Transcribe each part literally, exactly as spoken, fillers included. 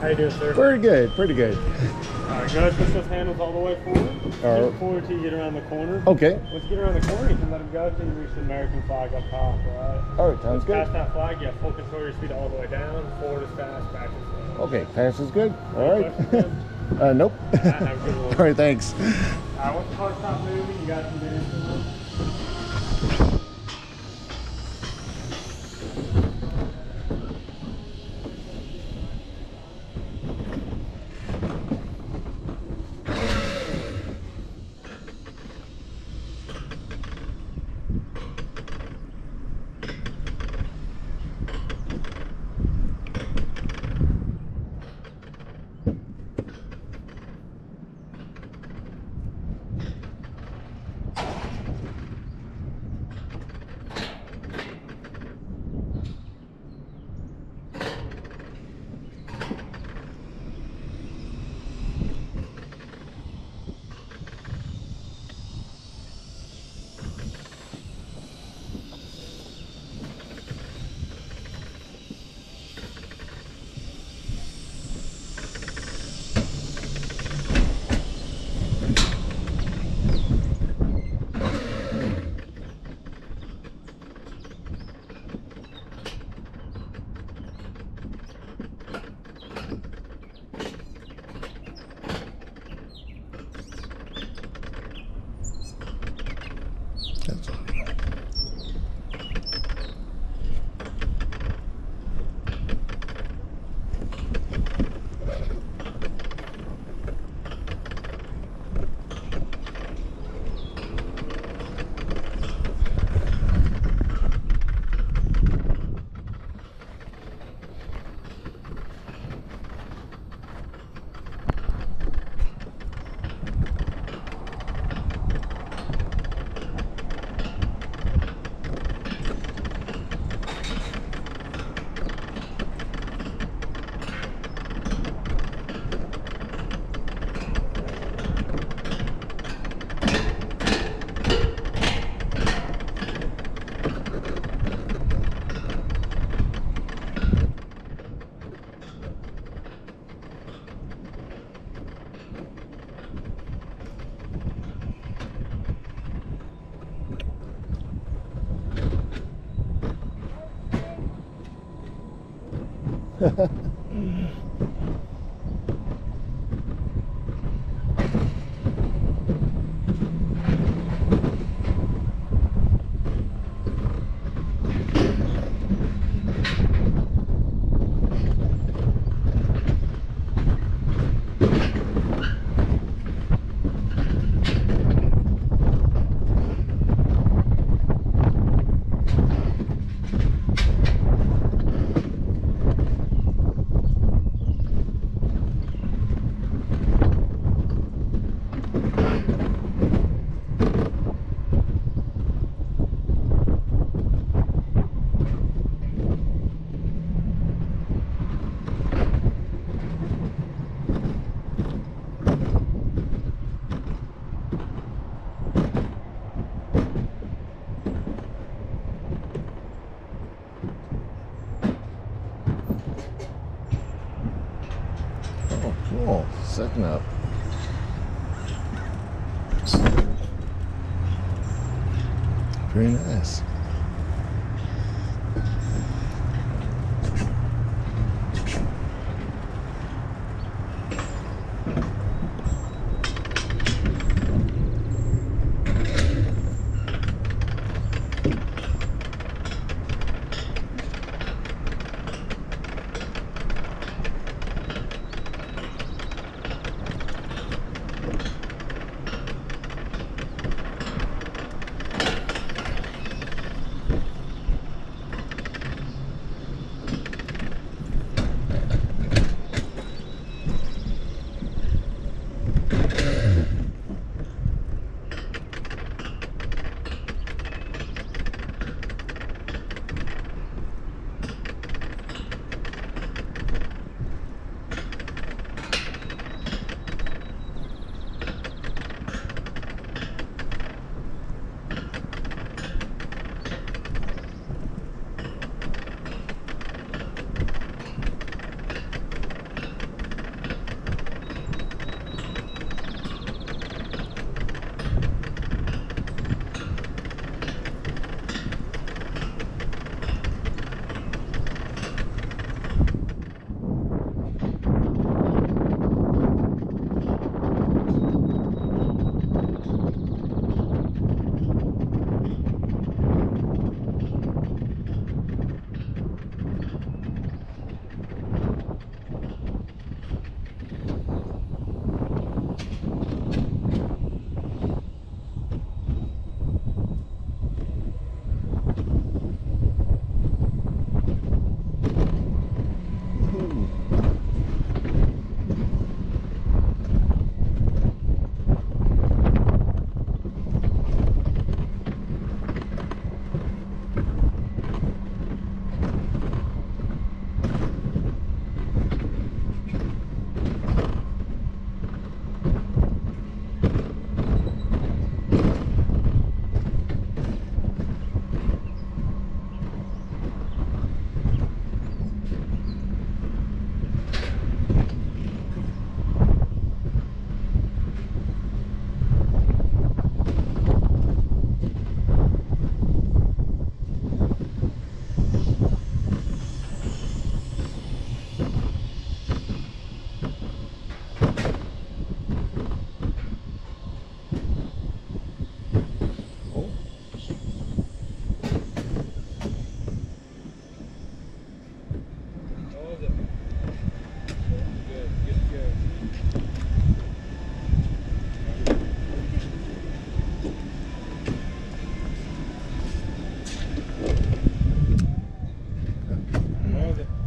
How you doing, sir? Pretty good, pretty good. All right, guys, push those handles all the way forward. All right. Get forward till you get around the corner. Okay. Once you get around the corner, you can let them go until you reach the American flag up top, all right? All right, sounds good. Past that flag, you have full control of your speed all the way down, forward is fast, back is slow. Okay, fast is good. All right. uh, nope. All right, have a good one. All right, thanks. All right, once the car stops moving, you got some minutes to look. Setting up. Very nice.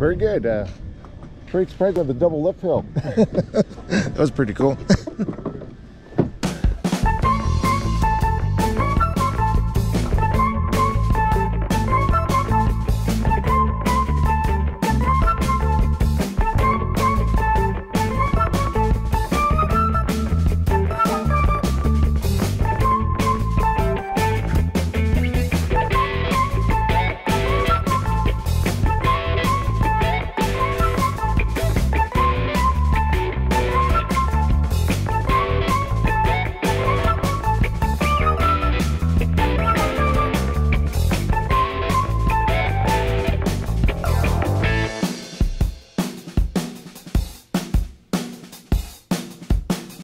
Very good. Uh, Trey Sprague with a double lip hill. That was pretty cool.